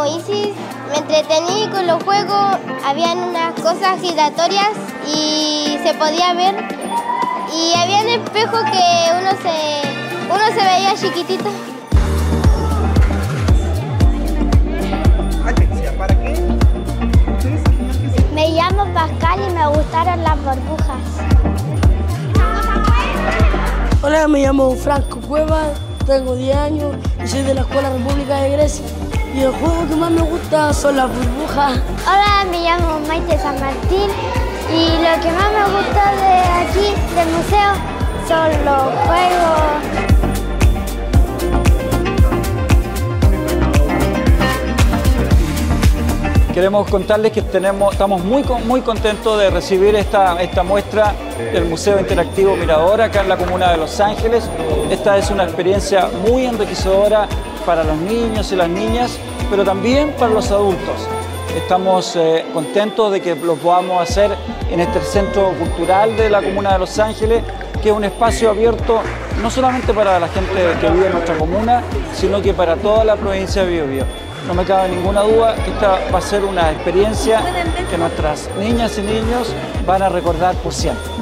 como bicis, me entretení con los juegos, habían unas cosas giratorias y se podía ver, y habían espejos que uno se veía chiquitito. Me llamo Pascal y me gustaron las burbujas. Hola, me llamo Franco Cueva, tengo 10 años y soy de la Escuela República de Grecia. Y el juego que más me gusta son las burbujas. Hola, me llamo Maite San Martín y lo que más me gusta de aquí, del museo, son los juegos. Queremos contarles que estamos muy contentos de recibir esta muestra del Museo Interactivo Mirador acá en la Comuna de Los Ángeles. Esta es una experiencia muy enriquecedora para los niños y las niñas, pero también para los adultos. Estamos contentos de que lo podamos hacer en este centro cultural de la Comuna de Los Ángeles, que es un espacio abierto no solamente para la gente que vive en nuestra comuna, sino que para toda la provincia de Biobío. No me cabe ninguna duda que esta va a ser una experiencia que nuestras niñas y niños van a recordar por siempre.